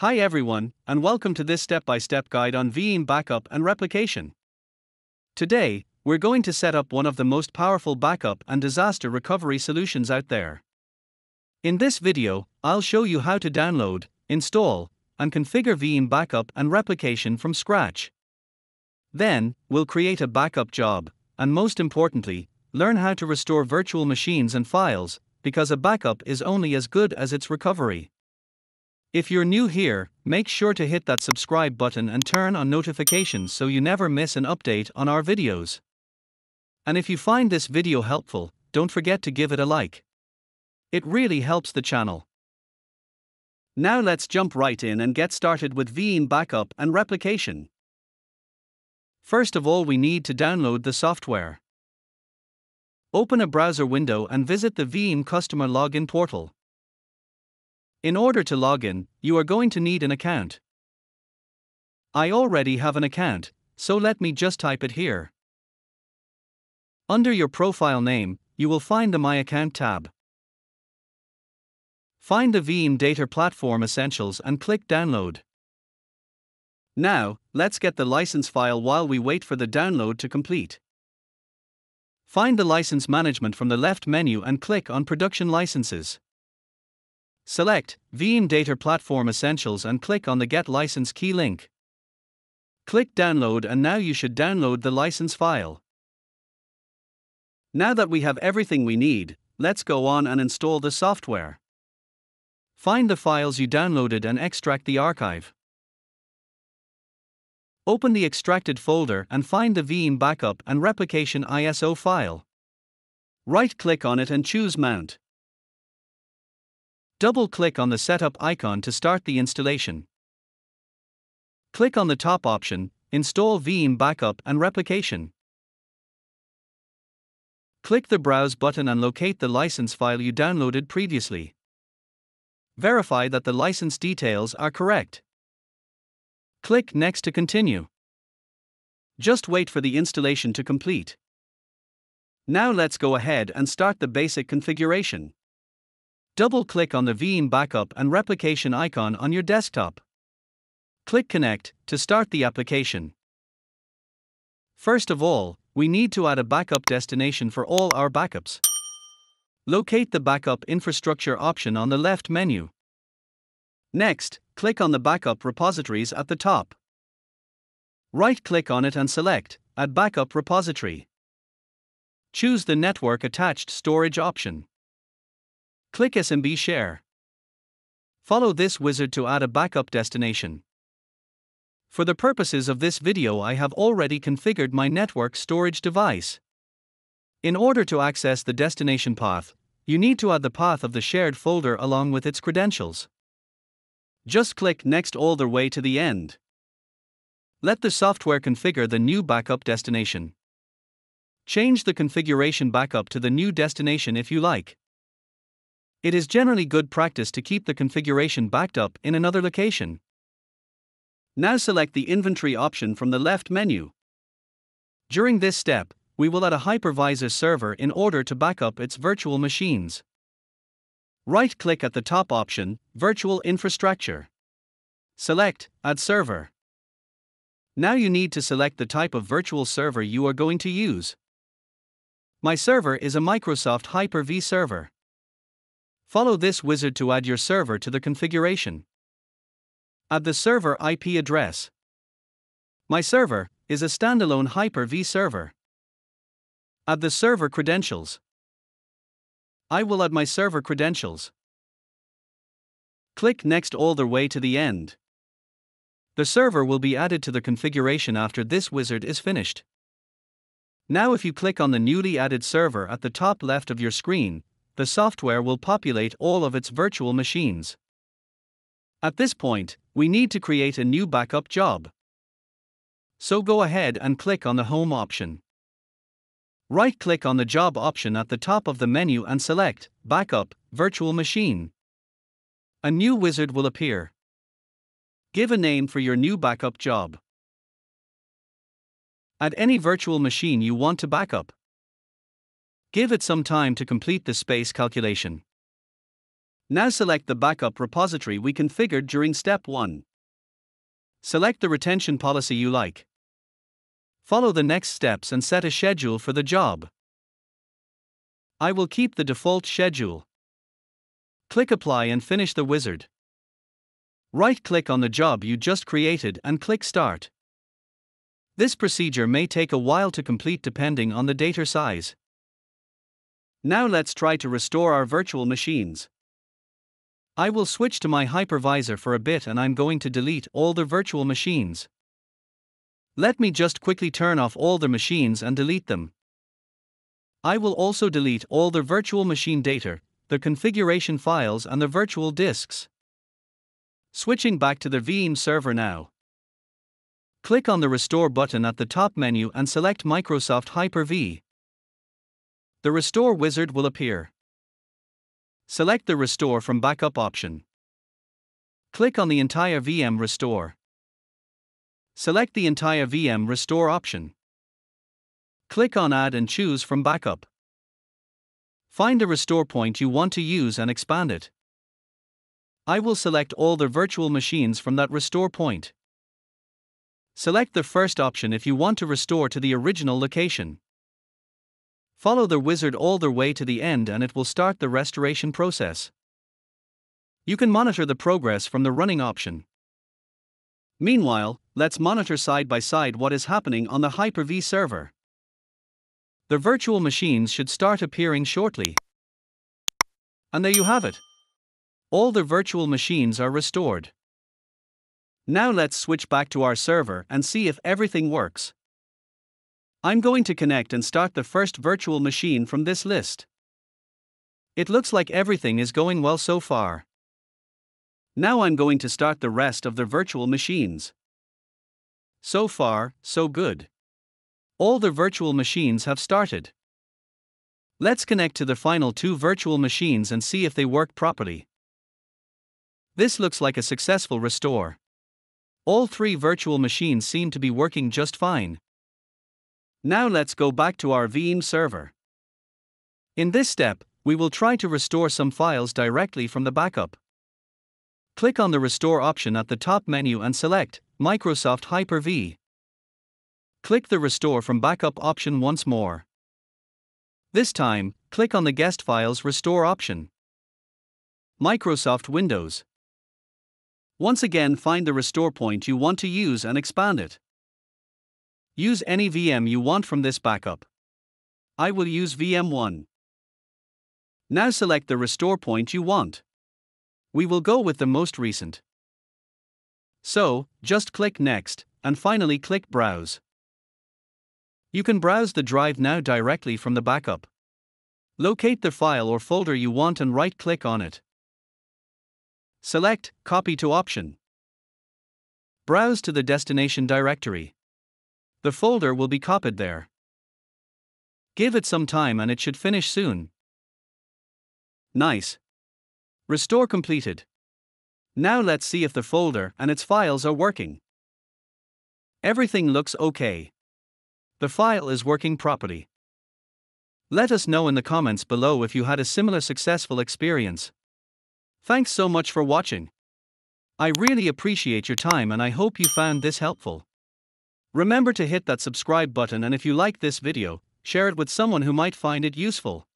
Hi everyone, and welcome to this step-by-step guide on Veeam Backup and Replication. Today, we're going to set up one of the most powerful backup and disaster recovery solutions out there. In this video, I'll show you how to download, install, and configure Veeam Backup and Replication from scratch. Then, we'll create a backup job, and most importantly, learn how to restore virtual machines and files, because a backup is only as good as its recovery. If you're new here, make sure to hit that subscribe button and turn on notifications so you never miss an update on our videos. And if you find this video helpful, don't forget to give it a like. It really helps the channel. Now let's jump right in and get started with Veeam Backup and Replication. First of all, we need to download the software. Open a browser window and visit the Veeam Customer Login Portal. In order to log in, you are going to need an account. I already have an account, so let me just type it here. Under your profile name, you will find the My Account tab. Find the Veeam Data Platform Essentials and click Download. Now, let's get the license file while we wait for the download to complete. Find the License Management from the left menu and click on Production Licenses. Select Veeam Data Platform Essentials and click on the Get License Key link. Click Download and now you should download the license file. Now that we have everything we need, let's go on and install the software. Find the files you downloaded and extract the archive. Open the extracted folder and find the Veeam Backup and Replication ISO file. Right-click on it and choose Mount. Double-click on the setup icon to start the installation. Click on the top option, Install Veeam Backup and Replication. Click the Browse button and locate the license file you downloaded previously. Verify that the license details are correct. Click Next to continue. Just wait for the installation to complete. Now let's go ahead and start the basic configuration. Double-click on the Veeam Backup and Replication icon on your desktop. Click Connect to start the application. First of all, we need to add a backup destination for all our backups. Locate the Backup Infrastructure option on the left menu. Next, click on the Backup Repositories at the top. Right-click on it and select Add Backup Repository. Choose the Network Attached Storage option. Click SMB Share. Follow this wizard to add a backup destination. For the purposes of this video, I have already configured my network storage device. In order to access the destination path, you need to add the path of the shared folder along with its credentials. Just click Next all the way to the end. Let the software configure the new backup destination. Change the configuration backup to the new destination if you like. It is generally good practice to keep the configuration backed up in another location. Now select the Inventory option from the left menu. During this step, we will add a hypervisor server in order to back up its virtual machines. Right-click at the top option, Virtual Infrastructure. Select Add Server. Now you need to select the type of virtual server you are going to use. My server is a Microsoft Hyper-V server. Follow this wizard to add your server to the configuration. Add the server IP address. My server is a standalone Hyper-V server. Add the server credentials. I will add my server credentials. Click Next all the way to the end. The server will be added to the configuration after this wizard is finished. Now if you click on the newly added server at the top left of your screen, the software will populate all of its virtual machines. At this point, we need to create a new backup job. So go ahead and click on the Home option. Right-click on the Job option at the top of the menu and select Backup, Virtual Machine. A new wizard will appear. Give a name for your new backup job. Add any virtual machine you want to backup. Give it some time to complete the space calculation. Now select the backup repository we configured during step 1. Select the retention policy you like. Follow the next steps and set a schedule for the job. I will keep the default schedule. Click Apply and finish the wizard. Right-click on the job you just created and click Start. This procedure may take a while to complete depending on the data size. Now let's try to restore our virtual machines. I will switch to my hypervisor for a bit and I'm going to delete all the virtual machines. Let me just quickly turn off all the machines and delete them. I will also delete all the virtual machine data, the configuration files and the virtual disks. Switching back to the Veeam server now. Click on the Restore button at the top menu and select Microsoft Hyper-V. The Restore wizard will appear. Select the Restore from Backup option. Click on the entire Veeam Restore. Select the entire Veeam Restore option. Click on Add and choose from Backup. Find the restore point you want to use and expand it. I will select all the virtual machines from that restore point. Select the first option if you want to restore to the original location. Follow the wizard all the way to the end and it will start the restoration process. You can monitor the progress from the running option. Meanwhile, let's monitor side by side what is happening on the Hyper-V server. The virtual machines should start appearing shortly. And there you have it. All the virtual machines are restored. Now let's switch back to our server and see if everything works. I'm going to connect and start the first virtual machine from this list. It looks like everything is going well so far. Now I'm going to start the rest of the virtual machines. So far, so good. All the virtual machines have started. Let's connect to the final 2 virtual machines and see if they work properly. This looks like a successful restore. All 3 virtual machines seem to be working just fine. Now let's go back to our Veeam server. In this step, we will try to restore some files directly from the backup. Click on the Restore option at the top menu and select Microsoft Hyper-V. Click the Restore from Backup option once more. This time, click on the Guest Files Restore option. Microsoft Windows. Once again, find the restore point you want to use and expand it. Use any VM you want from this backup. I will use VM1. Now select the restore point you want. We will go with the most recent. So, just click Next, and finally click Browse. You can browse the drive now directly from the backup. Locate the file or folder you want and right-click on it. Select Copy to option. Browse to the destination directory. The folder will be copied there. Give it some time and it should finish soon. Nice. Restore completed. Now let's see if the folder and its files are working. Everything looks okay. The file is working properly. Let us know in the comments below if you had a similar successful experience. Thanks so much for watching. I really appreciate your time and I hope you found this helpful. Remember to hit that subscribe button and if you like this video, share it with someone who might find it useful.